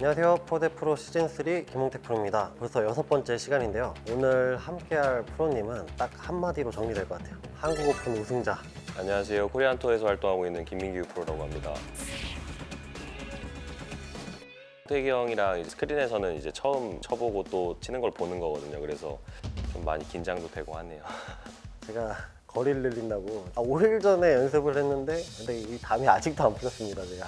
안녕하세요. 포데프로 시즌3 김홍태 프로입니다. 벌써 6번째 시간인데요. 오늘 함께할 프로님은 딱 한마디로 정리될 것 같아요. 한국 오픈 우승자. 안녕하세요. 코리안토에서 활동하고 있는 김민규 프로라고 합니다. 태기 형이랑 스크린에서는 이제 처음 쳐보고 또 치는 걸 보는 거거든요. 그래서 좀 많이 긴장도 되고 하네요. 제가 거리를 늘린다고 5일 전에 연습을 했는데 근데 이 담이 아직도 안 풀렸습니다, 제가.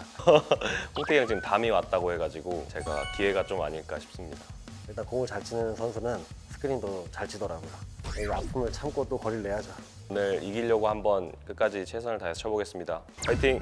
홍태기 형 지금 담이 왔다고 해가지고 제가 기회가 좀 아닐까 싶습니다. 일단 공을 잘 치는 선수는 스크린도 잘 치더라고요. 이 아픔을 참고 또 거리를 내야죠. 오늘 이기려고 한번 끝까지 최선을 다해서 쳐보겠습니다. 파이팅!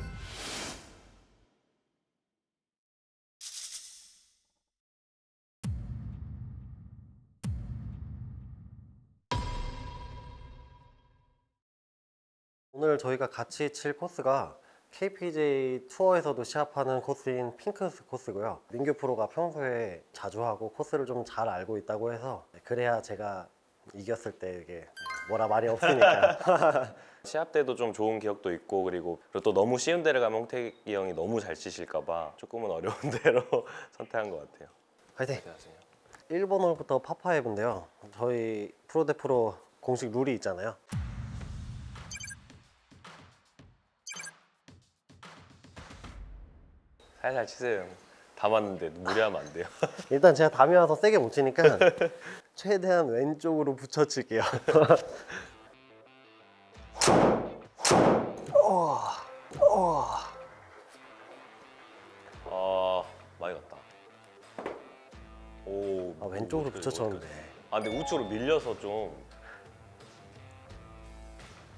오늘 저희가 같이 칠 코스가 KPJ 투어에서도 시합하는 코스인 핑크스 코스고요. 민규 프로가 평소에 자주 하고 코스를 좀 잘 알고 있다고 해서 그래야 제가 이겼을 때 이게 뭐라 말이 없으니까. 시합 때도 좀 좋은 기억도 있고 그리고 또 너무 쉬운 데를 가면 홍태기 형이 너무 잘 치실까 봐 조금은 어려운 데로 선택한 것 같아요. 화이팅! 1번 홀부터 파5인데요. 저희 프로데프로 공식 룰이 있잖아요. 살살 치세요. 담았는데 무리하면 안 돼요. 일단 제가 담이 와서 세게 못 치니까 최대한 왼쪽으로 붙여칠게요. 많이 갔다. 오, 아, 왼쪽으로 붙여쳤는데. 아, 근데 우측으로 밀려서 좀.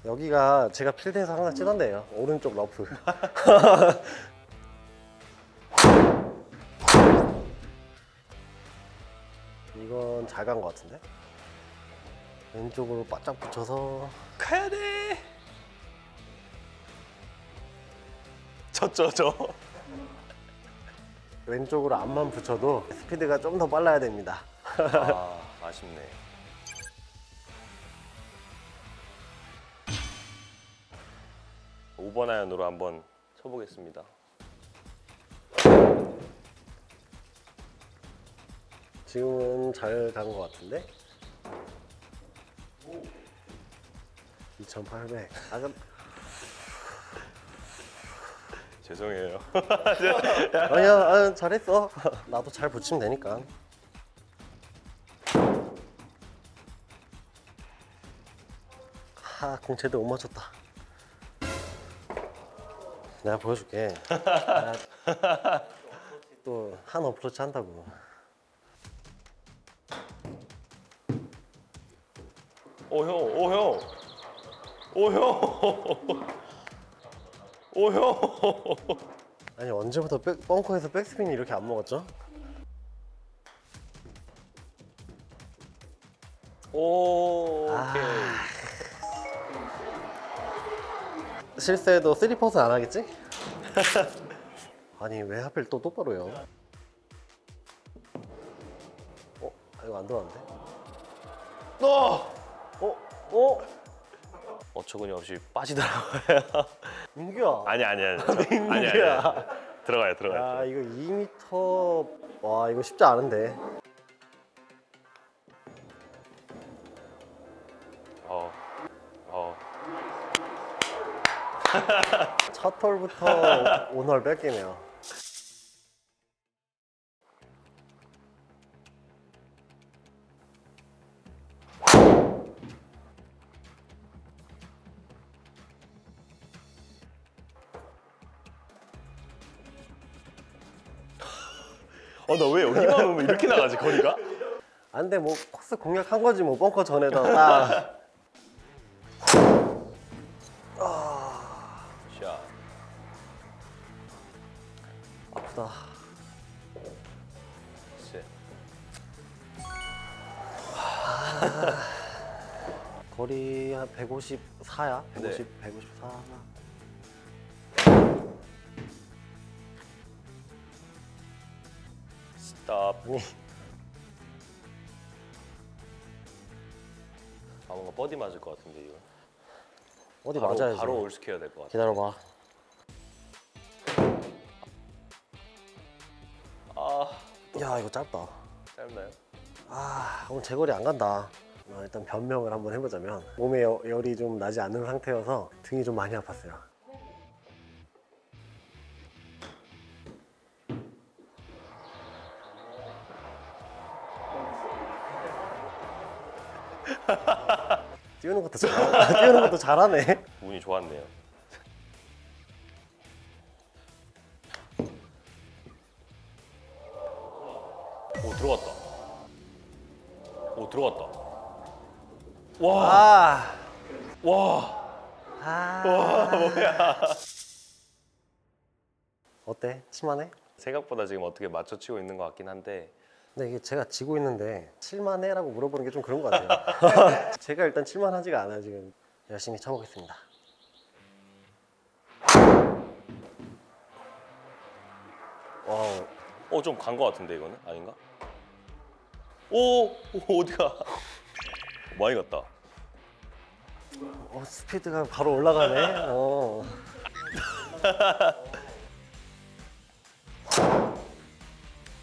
여기가 제가 필드에서 항상 치던 데예요. 오른쪽 러프. 이건 잘 간 것 같은데? 왼쪽으로 바짝 붙여서 가야 돼! 쳤죠, 저? 왼쪽으로 앞만 붙여도 스피드가 좀 더 빨라야 됩니다. 아, 아쉽네. (5번) 아이언으로 한번 쳐보겠습니다. 지금은 잘 간 것 같은데? 2800. 아, 그럼... 죄송해요. 아니야, 아니, 잘했어. 나도 잘 붙이면 되니까. 하, 공 제대로 못 맞췄다. 내가 보여줄게. 또 한 어프로치 한다고. 오 형. 아니 언제부터 벙커에서 백스핀이 이렇게 안 먹었죠? 오, 오케이. 아... 실수해도 3퍼스 안 하겠지? 아니 왜 하필 또 똑바로요? 어? 이거 안 들어왔는데? 어처구니없이 빠지더라고요. 민규야. 아니야. 들어가요. 아, 이거 2m. 와, 이거 쉽지 않은데. 첫 홀부터 오늘 뺏기네요. 나 왜 여기만 오면 이렇게 나가지, 거리가? 안 돼, 뭐 코스 공략한 거지, 뭐 벙커 전에다 딱. 아... 샷. 아프다. 쉣. 거리 한 154야? 150, 네. 154. 아, 뭔가 버디 맞을 것 같은데 이거. 어디 맞아야지. 바로 올스퀘어 될 것 같아. 기다려봐. 아. 야, 이거 짧다. 짧나요? 아, 오늘 제거리 안 간다. 일단 변명을 한번 해보자면 몸에 열이 좀 나지 않는 상태여서 등이 좀 많이 아팠어요. 뛰는 것도 잘하네. 운이 좋았네요. 오, 들어갔다. 오, 들어갔다. 와. 와. 와. 아. 와, 뭐야. 어때? 칠만해? 생각보다 지금 어떻게 맞춰 치고 있는 것 같긴 한데. 근데 이게 제가 지고 있는데 칠만해? 라고 물어보는 게 좀 그런 것 같아요. 제가 일단 칠만하지가 않아요, 지금. 열심히 쳐보겠습니다. 와우. 어, 좀 간 것 같은데, 이거는? 아닌가? 오! 오, 어디가? 많이 갔다. 어, 스피드가 바로 올라가네. 어.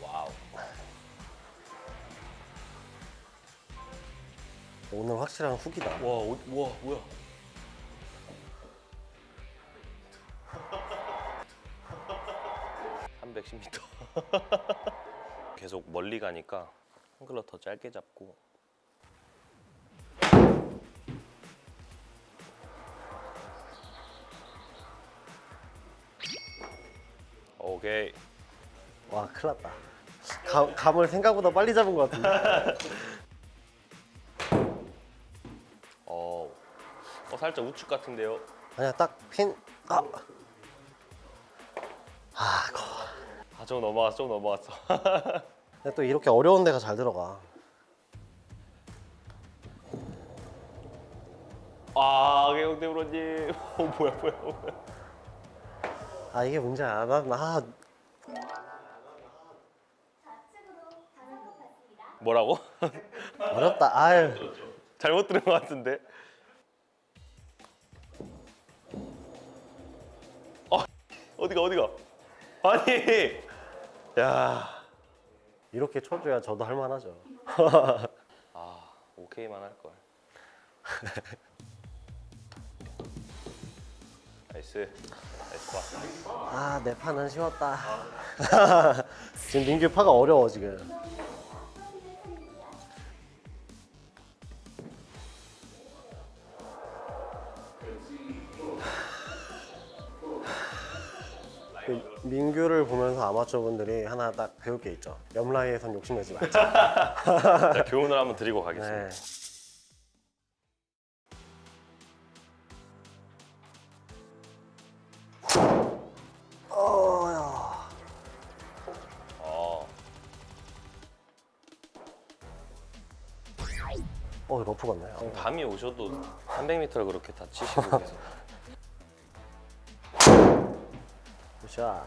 와우. 오늘 확실한 훅이다. 와, 와, 뭐야? (310m) 계속 멀리 가니까 한 글러 더 짧게 잡고. 오케이. 와, 큰일 났다. 감을 생각보다 빨리 잡은 것 같은데. 살짝 우측 같은데요? 아니야, 딱 핀. 아, 아, 좀 넘어갔어, 좀 넘어갔어. 근데 또 이렇게 어려운 데가 잘 들어가. 아, 김홍태 프로님. 어, 뭐야. 아, 이게 문제야. 나 뭐라고? 어렵다. 아유, 잘못 들은 것 같은데. 어, 어디가? 아니, 야, 이렇게 쳐줘야 저도 할만하죠. 아, 오케이만 할 걸. 나이스. 아, 내 파는 쉬웠다. 아. 지금 민규 파가 어려워 지금. 민규를 보면서 아마추어분들이 하나 딱 배울 게 있죠. 옆라인에선 욕심내지 말자. 자, 교훈을 한번 드리고 가겠습니다. 네. 어, 러프 같네. 어. 밤이 오셔도 300m를 그렇게 다 치시고 계세요. 자.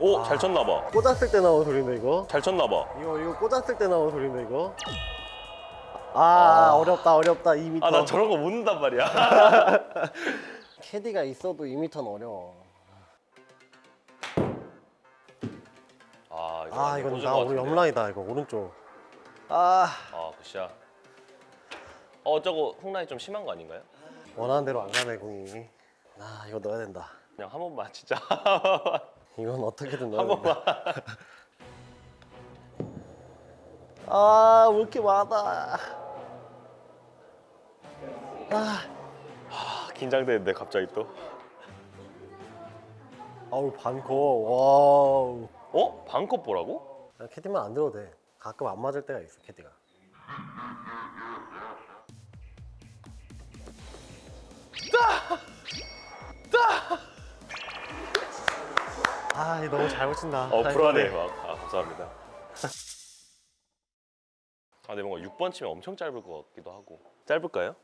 오, 잘 쳤나 봐. 꽂았을 때 나온 소리인데 이거. 잘 쳤나 봐. 이거 꽂았을 때 나온 소리인데 이거. 아, 어렵다. 2m. 아, 나 저런 거 못 넣는단 말이야. 캐디가 있어도 2m는 어려워. 아, 이건 나 우리 옆라인이다. 이거 오른쪽. 아, 굿샷. 저거 훅라인 좀 심한 거 아닌가요? 원하는 대로 안 가네, 공이. 아, 이거 넣어야 된다. 그냥 한 번만 진짜. 이건 어떻게든 넣어야 된다. 한 번만. 아, 왜 이렇게 많아. 긴장되는데 갑자기 또. 아우, 반컵. 와우. 어? 반컵 보라고? 캐디만 안 들어도 돼. 가끔 안 맞을 때가 있어, 캐디가. 아, 너무 잘 붙인다. 불안해. 아, 감사합니다. 근데 뭔가 6번 치면 엄청 짧을 것 같기도 하고. 짧을까요?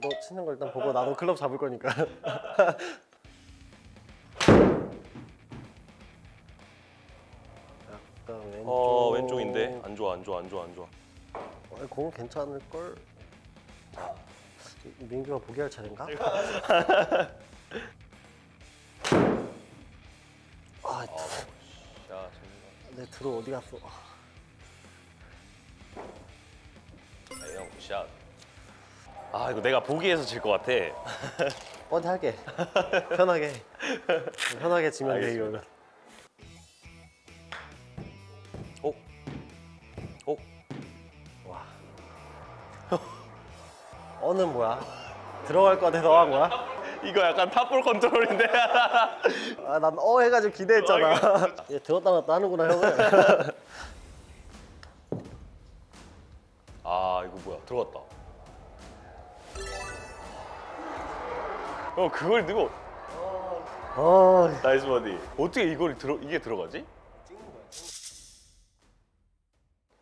너 치는 걸 일단 보고, 나도 클럽 잡을 거니까. 약간 왼쪽. 왼쪽인데 안 좋아, 안 좋아, 안 좋아, 안 좋아. 공 괜찮을 걸. 자, 민규가 보기할 차례인가? 아, 야, 내 드로 어디 갔어? 에형 샷. 아, 이거 내가 보기해서 질 것 같아. 뻔히 할게. 편하게. 편하게 지면 돼, 이거는. 오. 오. 와. 어는 뭐야? 들어갈 것 같아서 어한 거야? 이거 약간 탑볼 컨트롤인데. 아, 난 어 해가지고 기대했잖아. 얘 들었다 놨다 하는구나, 형은. 아, 이거 뭐야? 들어갔다. 어, 그걸 누구? 나이스 버디. 어떻게 이걸 이게 들어가지?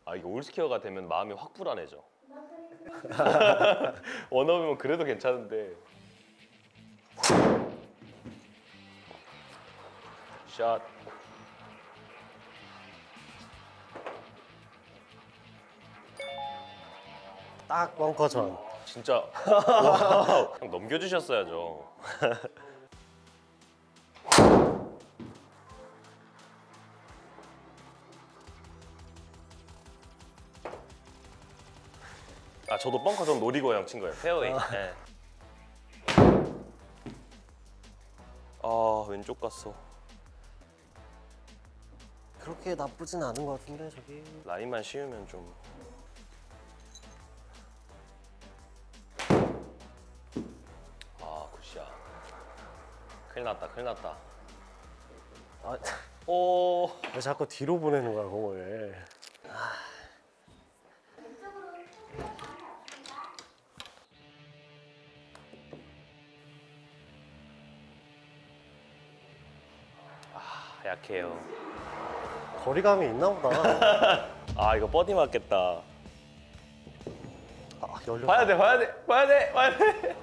아, 이게 올스퀘어가 되면 마음이 확 불안해져. 원업이면 그래도 괜찮은데. 샷. 딱 벙커 전. 진짜 그냥 넘겨주셨어야죠. 아, 저도 벙커 전 노리고 그냥 친 거예요. 페어웨이. 아, 네. 아, 왼쪽 갔어. 그렇게 나쁘진 않은 것 같은데, 저기. 라인만 씌우면 좀. 큰일 났다, 큰일 났다. 아, 오. 왜 자꾸 뒤로 보내는 거야, 공을. 아. 아, 약해요. 거리감이 있나 보다. 아, 이거 버디 맞겠다. 아, 열렸다. 봐야 돼, 봐야 돼, 봐야 돼, 봐야 돼.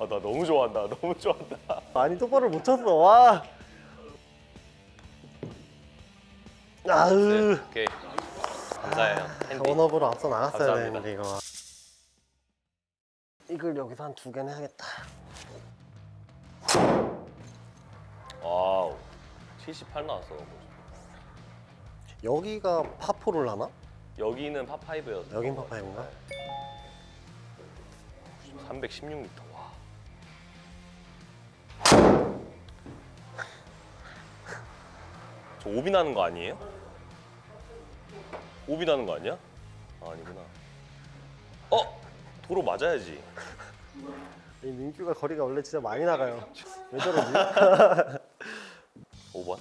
아, 나 너무 좋아한다, 너무 좋아한다. 많이 똑바로 못 쳤어, 와. 아으. 오케이. 감사해요. 원업으로 앞서 나갔어야 되는데, 이거. 이걸 여기서 한 2개는 해야겠다. 와우. 78 나왔어. 여기가 파4를 하나? 여기는 파5였어. 여긴 파5인가? 316m. 저 오비 나는 거 아니에요? 오비 나는 거 아니야? 아, 아니구나. 어! 도로 맞아야지. 이 민규가 거리가 원래 진짜 많이 나가요. 왜 저러지? 5번?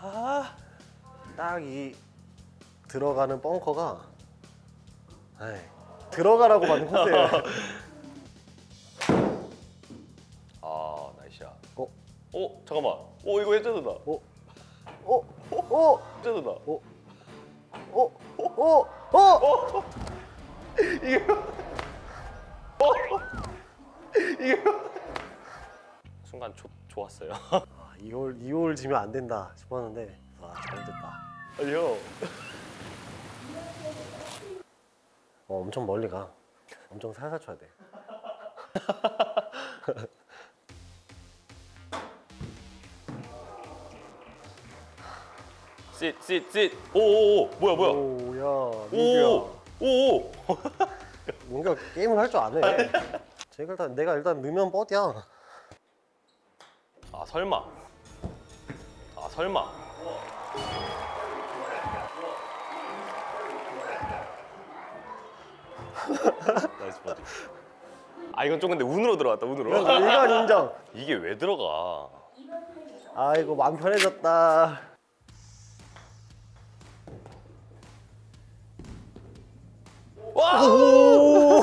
아, 딱 이 들어가는 벙커가 에이, 들어가라고 만든 코스예요. 어? 어? 잠깐만. 오, 이거 해저드다. 오? 오? 오? 해저드다. 오? 오? 오? 오? 오? 이게... 오? 이게... 순간 좋았어요. 아, 2홀 지면 안 된다 싶었는데 아, 잘 됐다. 아니요. 엄청 멀리 가. 엄청 살살 쳐야 돼. 쯧쯧쯧. 오오오. 뭐야 뭐야. 오야 민규야. 오오. 민규가 게임을 할 줄 아네. 제가 일단 넣으면 버디야. 아, 설마. 아, 설마. 나이스 버디. 아, 이건 좀 근데 운으로 들어갔다, 운으로. 이건 인정. 이게 왜 들어가? 아이고, 마음 편해졌다. 와우!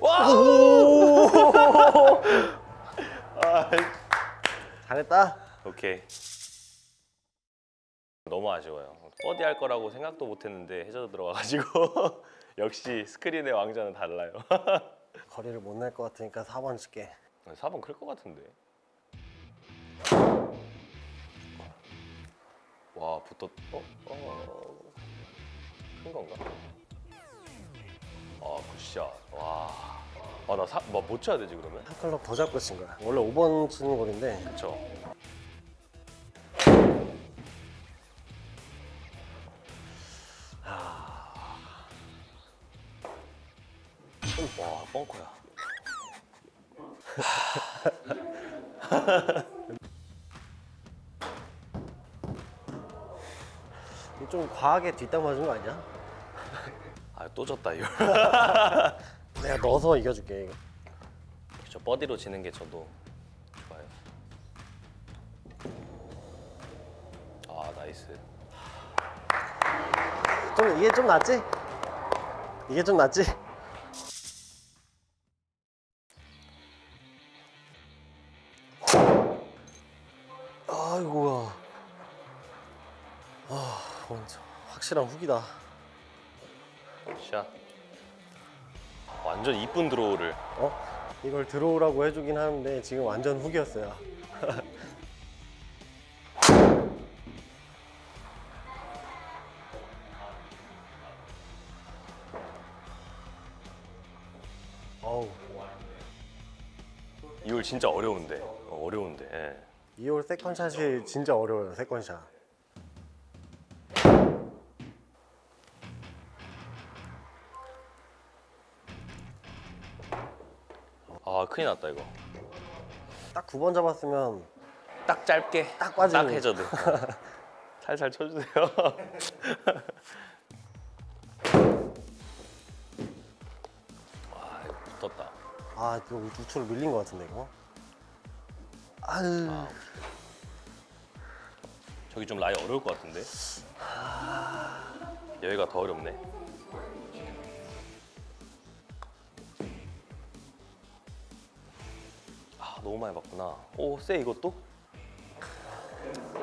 와우! 잘했다. 오케이. 너무 아쉬워요. 버디 할 거라고 생각도 못 했는데 해저드 들어가가지고. 역시 스크린의 왕자는 달라요. 거리를 못 낼 것 같으니까 4번 줄게. 4번 클 것 같은데. 와 붙었.. 큰 건가? 아 굿샷. 와. 아 나 뭐 못 쳐야 되지 그러면? 한 클럽 더 잡고 친 거야. 원래 5번 치는 거인데. 그쵸. 와 뻥커야. 좀 과하게 뒷땅 맞은 거 아니야? 아 또 졌다 이거. 내가 넣어서 이겨줄게 이거. 저 버디로 지는 게 저도 좋아요. 아 나이스. 좀 이게 좀 낫지? 이게 좀 낫지? 아이고야. 아 확실한 훅이다. 샷. 완전 이쁜 드로우를. 이걸 드로우라고 해주긴 하는데 지금 완전 훅이었어요. 어우. 이 홀 진짜 어려운데. 어려운데. 예. 이 홀 세컨샷이 진짜 어려워요. 세컨샷. 아 큰일 났다 이거. 딱 9번 잡았으면 딱 짧게 딱 빠지는. 딱 해저드. 살살 쳐주세요. 와 이거 붙었다. 아 이거 우측으로 밀린 것 같은데 이거. 아유. 아, 저기 좀 라이 어려울 것 같은데. 여기가 더 어렵네. 너무 많이 봤구나. 오, 쎄 이것도?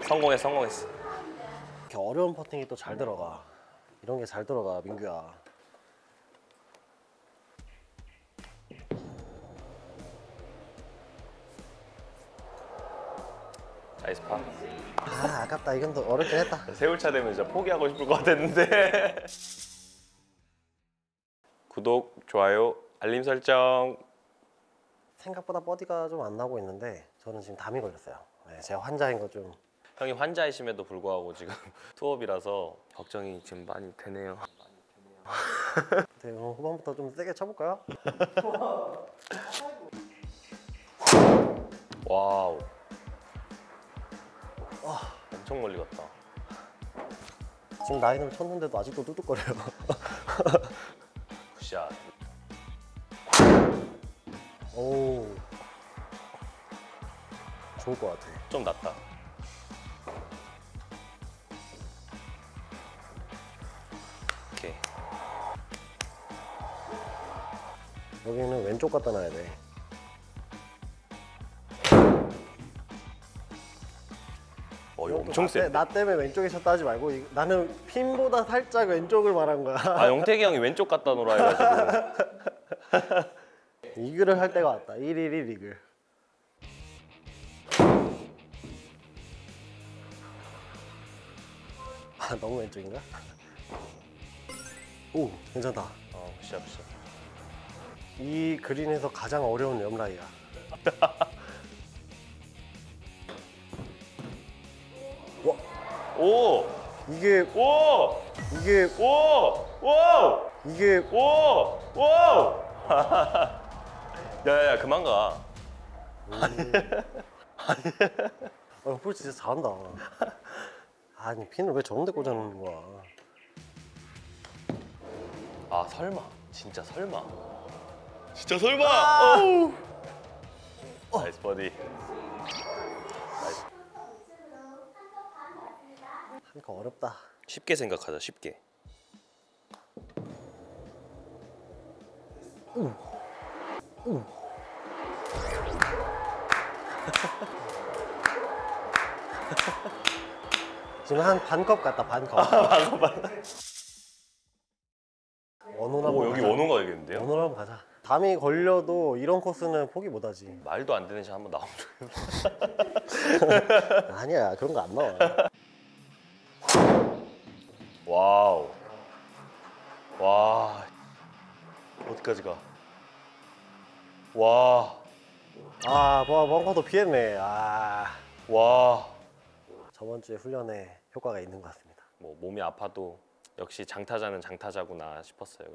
성공했어. 이렇게 어려운 퍼팅이 또 잘 들어가. 이런 게 잘 들어가, 민규야. 나이스 파. 아, 아깝다. 이건 또 어렵긴 했다. 세월차 되면 진짜 포기하고 싶을 것 같았는데. 구독, 좋아요, 알림 설정. 생각보다 버디가 좀 안 나오고 있는데 저는 지금 담이 걸렸어요. 네, 제가 환자인 거 좀. 형이 환자이심에도 불구하고 지금 투업이라서 걱정이 지금 많이 되네요. 네, 그럼 후반부터 좀 세게 쳐볼까요? 와우. 와, 엄청 멀리 갔다. 지금 라인을 쳤는데도 아직도 뚜둑거려요. 굿샷. 오, 좋을 것 같아. 좀 낫다. 오케이. 여기는 왼쪽 갖다 놔야 돼. 이거 엄청 세. 나 때문에 왼쪽에 쳤다 하지 말고 나는 핀보다 살짝 왼쪽을 말한 거야. 아 영택이 형이 왼쪽 갖다 놓으라 해가지고. 이글을 할 때가 왔다. 1-1-1 이글. 아 너무 왼쪽인가? 오 괜찮다. 굿샷. 이 그린에서 가장 어려운 옆라이야. 와. 오. 이게. 오. 이게. 오. 오. 이게. 오. 오. 야야야 그만 가. 아니 볼 진짜 잘한다. 아니 핀을 왜 저런 데 꽂아놓는 거야. 아 설마 진짜 설마. 아! 오우. 나이스 버디. 나이스. 하니까 어렵다. 쉽게 생각하자 쉽게. 지금 한 반컵 같다. 반컵. 아, 반컵. 원홀 한번 가자. 원홀 한번 가자. 담이 걸려도 이런 코스는 포기 못하지. 말도 안 되는 샷 한번 나오면 아니야, 그런 거 안 나와. 와우. 와. 어디까지 가? 와. 아, 벙커도 피했네. 아. 와. 저번 주에 훈련에 효과가 있는 것 같습니다. 뭐 몸이 아파도 역시 장타자는 장타자구나 싶었어요.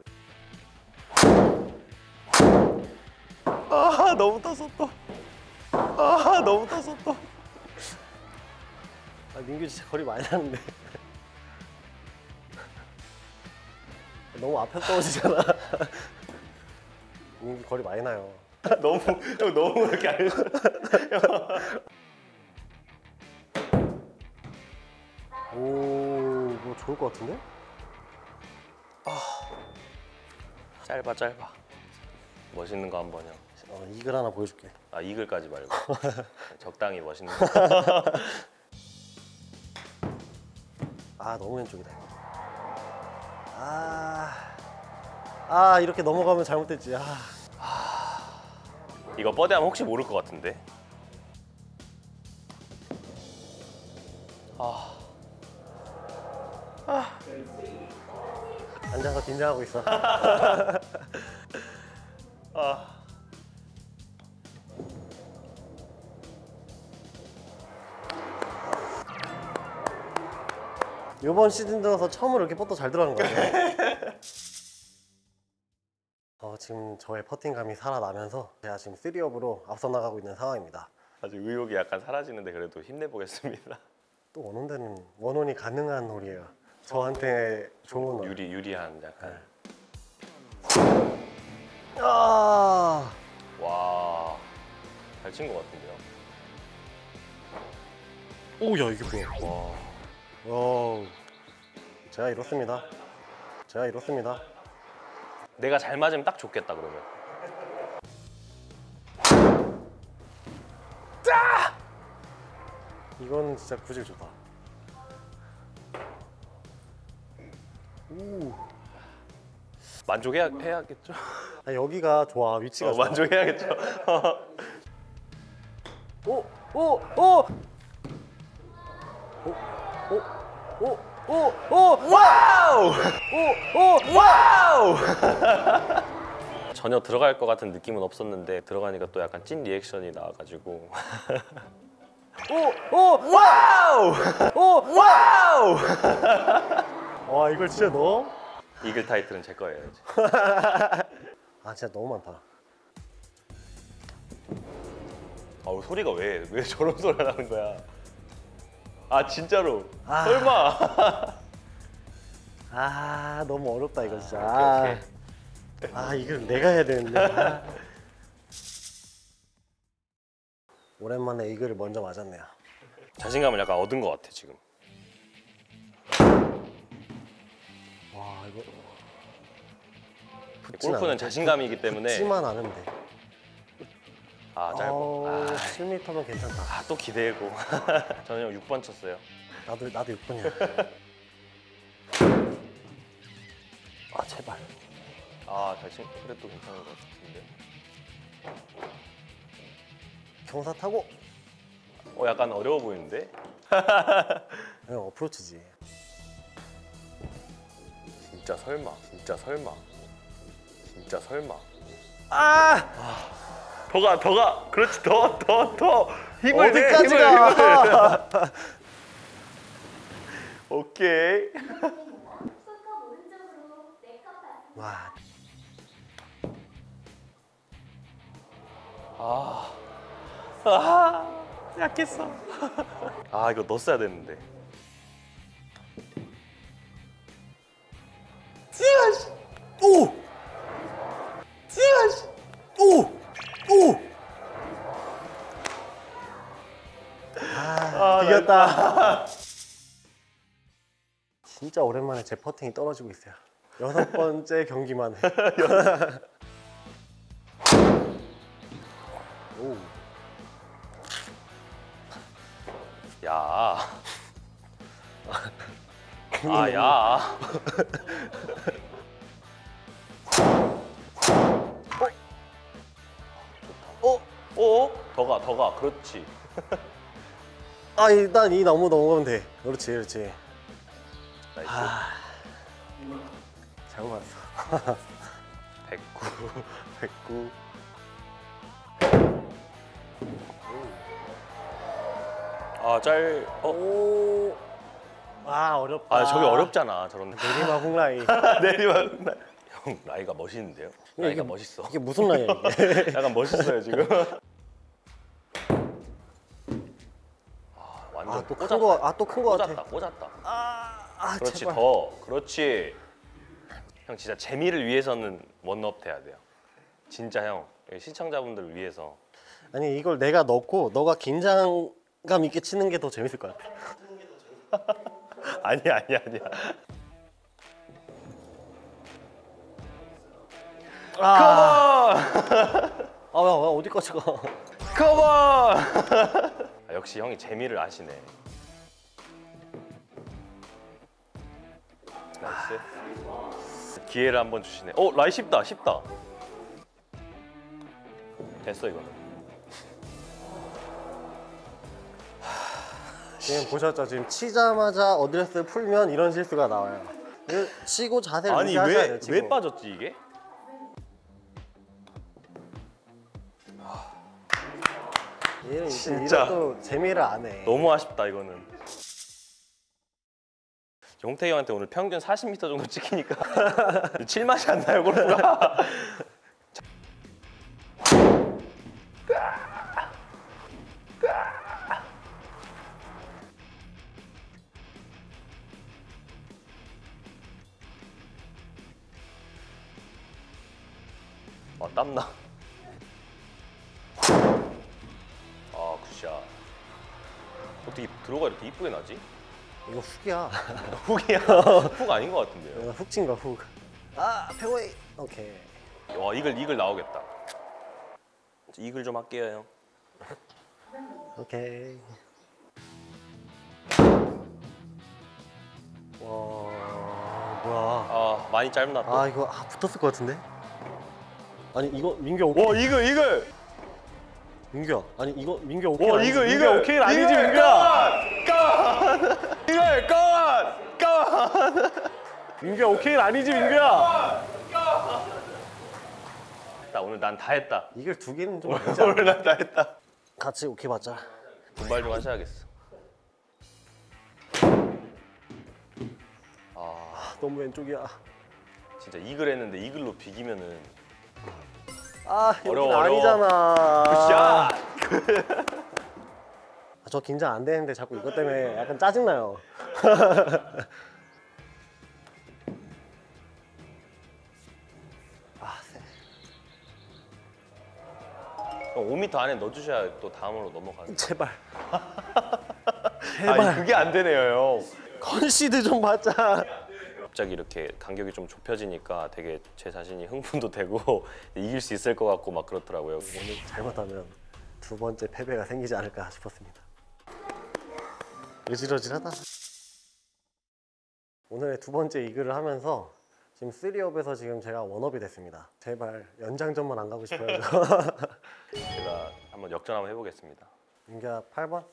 아, 너무 떴어 또. 아, 너무 떴어 또. 아, 민규 진짜 거리 많이 나는데. 너무 앞에 떨어지잖아. 민규 거리 많이 나요. 너무, 형 너무 이렇게 안 했어. 오, 뭐 좋을 것 같은데? 아, 짧아, 짧아. 멋있는 거 한번 형. 이글 하나 보여줄게. 아, 이글까지 말고 적당히 멋있는 거. 아, 너무 왼쪽이다. 아, 이렇게 넘어가면 잘못됐지. 이거 뻗대하면 혹시 모를 것 같은데. 앉아서 긴장하고 있어. 이번 시즌 들어서 처음으로 이렇게 뻗도 잘 들어가는 거예요. 지금 저의 퍼팅감이 살아나면서 제가 지금 3업으로 앞서 나가고 있는 상황입니다. 아직 의욕이 약간 사라지는데 그래도 힘내보겠습니다. 또 원온 데는 원온이 가능한 홀이에요. 저한테 좋은 유리한 약간. 네. 아! 와, 잘 친 것 같은데요. 오, 야, 이게 뭐야? 와, 제가 이렇습니다. 제가 이렇습니다. 내가 잘 맞으면 딱 좋겠다 그러면. 짜! 이건 진짜 구질 좋다. 오. 만족해야겠죠? 아, 여기가 좋아, 위치가 좋아. 만족해야겠죠? 오! 오! 오! 오! 오! 오! 오! 와우! 오! 오! 와우! 전혀 들어갈 것 같은 느낌은 없었는데 들어가니까 또 약간 찐 리액션이 나와가지고. 오! 오! 와우! 오! 와우! 와, 이걸 진짜 넣어? 이글 타이틀은 제 거예요 이제. 아, 진짜 너무 많다. 아우, 소리가 왜 저런 소리가 나는 거야? 아, 진짜로? 아. 설마? 아, 너무 어렵다 이거 진짜. 아, 오케이. 아, 이걸 내가 해야 되는데. 아. 오랜만에 이글을 먼저 맞았네요. 자신감을 약간 얻은 것 같아 지금. 와, 이거 골프는 자신감이기 때문에 붙지만 않으면 돼. 아, 짧고. 아, 10m면 괜찮다. 아, 또 기대고. 저는 형 6번 쳤어요. 나도 6번이야. 아, 제발. 아, 잘 친. 그래도 괜찮은 것 같은데. 경사 타고. 약간 어려워 보이는데? 그냥 어프로치지. 진짜 설마. 진짜 설마. 진짜 설마. 아! 더 가. 그렇지, 더. 힘을 내, 힘을 가. 오케이. 와. 약했어. 아, 이거 넣었어야 됐는데. 오! 오! 오! 아, 이겼다. 진짜 오랜만에 제 퍼팅이 떨어지고 있어요. 6번째 경기만 해. 오. 야. 아, 야. 더 가. 그렇지. 아, 일단 이 나무 넘어가면 돼. 그렇지, 그렇지. 나이스. 아, 잘못 봤어. 109. 아, 짤. 오. 아, 어렵다. 아, 저게 어렵잖아, 저런. 내리막 홍라이. 내리막 홍라이. 형, 라이가 멋있는데요? 라이가 이게, 멋있어. 이게 무슨 라이야, 이게? 약간 멋있어요, 지금. 아, 완전 또 꽂았다. 또 큰 거 같아. 꽂았다. 아, 그렇지, 제발. 더. 그렇지. 형, 진짜 재미를 위해서는 원업 돼야 돼요. 진짜 형, 시청자분들을 위해서. 아니, 이걸 내가 넣고 너가 긴장감 있게 치는 게 더 재밌을 것 같아. 아니야. 아, 야, 어디까지 가? 컴온! 아, 역시 형이 재미를 아시네. 나이스. 기회를 한번 주시네. 오, 라이 쉽다. 됐어, 이거는. 지금 보셨죠? 지금 치자마자 어드레스를 풀면 이런 실수가 나와요. 치고 자세를 유지하셔야 돼요. 아니, 왜 빠졌지, 이게? 얘는 진짜 또 재미를 안 해. 너무 아쉽다, 이거는. 홍태 형한테 오늘 평균 40m 정도 찍히니까 7맛이 안 나요, 골프가. 아, 땀나. 아, 굿샷. 어떻게 들어가 이렇게 이쁘게 나지? 이거 훅이야. 훅 아닌 것 같은데요? 훅 친가, 훅. 아, 페어웨이. 오케이. 와, 이글 나오겠다. 이글 좀 할게요, 형. 오케이. 와, 뭐야. 아, 많이 짧나 또? 아, 이거 붙었을 것 같은데? 아니, 이거 민규 오케이. 와, 이글. 민규야, 아니 이거 민규 오케이. 와, 이거 오케이 아니지, 민규야. 건! 민규야, 오케이 아니지, 민규야. 나 오늘 난 다 했다. 이걸 두 개는 좀 오늘 난 다 했다. 같이 오케이 맞자. 분발 좀 하셔야겠어. 아, 너무 왼쪽이야. 진짜 이글 했는데 이글로 비기면은. 아, 여긴 아니잖아. 굿샷! 저 긴장 안 되는데 자꾸 이것 때문에 약간 짜증나요. 아, 세. 5m 안에 넣어주셔야 또 다음으로 넘어가요. 제발. 제발. 아니, 그게 안 되네요, 형. 컨시드 좀 받자. 갑자기 이렇게 간격이 좀 좁혀지니까 되게 제 자신이 흥분도 되고 이길 수 있을 것 같고 막 그렇더라고요. 오늘 잘못하면 두 번째 패배가 생기지 않을까 싶었습니다. 으질어질하다. 오늘의 두 번째 이글을 하면서 지금 3업에서 지금 제가 원업이 됐습니다. 제발 연장전만 안 가고 싶어요. 제가 한번 역전 한번 해보겠습니다. 민규야, 8번?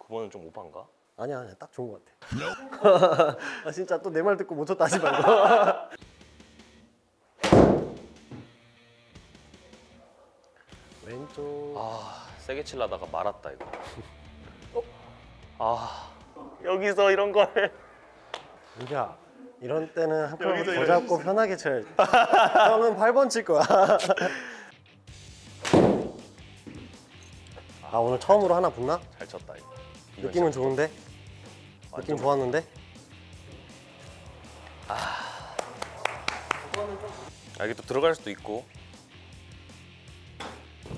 9번은 좀 오반가? 아니야, 딱 좋은 것 같아. 아, 진짜 또 내 말 듣고 못 쳤다 하지 말고. 왼쪽. 아, 세게 치려다가 말았다, 이거. 어? 아, 여기서 이런 걸 해. 민규야, 이런 때는 한 번 더 잡고 편하게 쳐야지. 형은 8번 칠 거야. 아, 오늘 처음으로 하나 붙나? 잘 쳤다, 이거. 느낌은 좋은데? 느낌 좋았는데? 아, 이게 또 들어갈 수도 있고.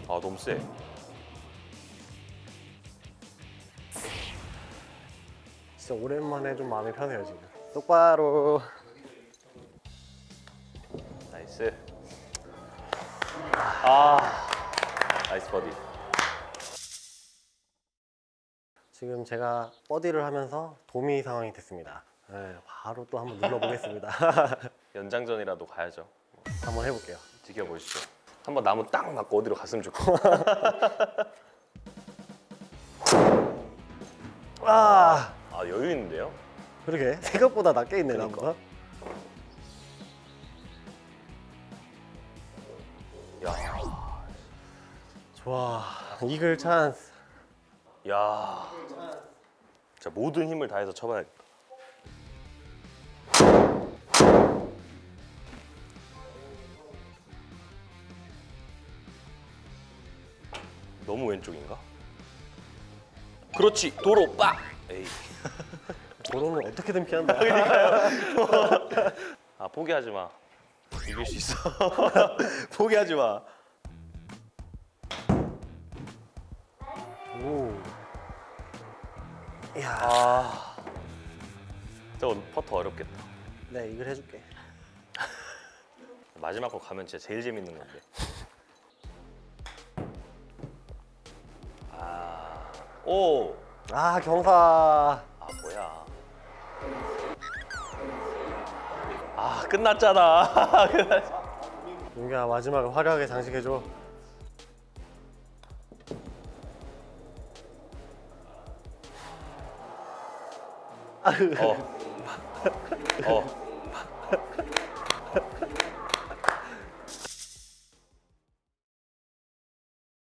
아, 너무 세. 진짜 오랜만에 좀 마음이 편해요, 지금. 똑바로. 나이스. 아, 나이스 버디. 지금 제가 버디를 하면서 도미 상황이 됐습니다. 네, 바로 또 한번 눌러보겠습니다. 연장전이라도 가야죠. 한번 해볼게요. 지켜보시죠. 한번 나무 딱 맞고 어디로 갔으면 좋고. 아, 아 여유 있는데요? 그러게 생각보다 낮게 있네. 그러니까. 나무가. 야, 좋아. 이글 찬스. 야, 자 모든 힘을 다해서 쳐봐야겠다. 너무 왼쪽인가? 그렇지! 도로! 빡! 에이. 도로는 어떻게든 피한다. 그러니까요. 아, 포기하지 마. 이길 수 있어. 포기하지 마. 오. 이야. 아. 저건 퍼터 어렵겠다. 네, 이걸 해줄게. 마지막 거 가면 진짜 제일 재밌는 건데. 오! 아, 경사. 아, 뭐야. 아, 끝났잖아. 민규야, 마지막을 화려하게 장식해줘.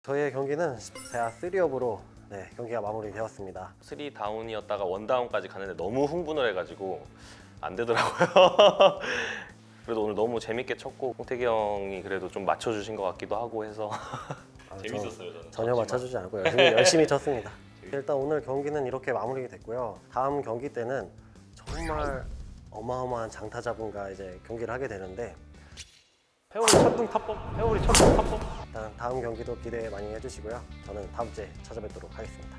저희의 경기는 제가 3업으로 네, 경기가 마무리되었습니다. 3다운이었다가 1다운까지 가는데 너무 흥분을 해가지고 안 되더라고요. 그래도 오늘 너무 재밌게 쳤고 홍태기 형이 그래도 좀 맞춰주신 것 같기도 하고 해서 아, 재밌었어요. 저는 전혀 맞춰주지 않고요. 열심히 쳤습니다. 일단 오늘 경기는 이렇게 마무리가 됐고요. 다음 경기 때는 정말 어마어마한 장타자분과 이제 경기를 하게 되는데 회오리 첫등 탑법! 회오리 첫등 탑법! 일단 다음 경기도 기대 많이 해주시고요. 저는 다음 주에 찾아뵙도록 하겠습니다.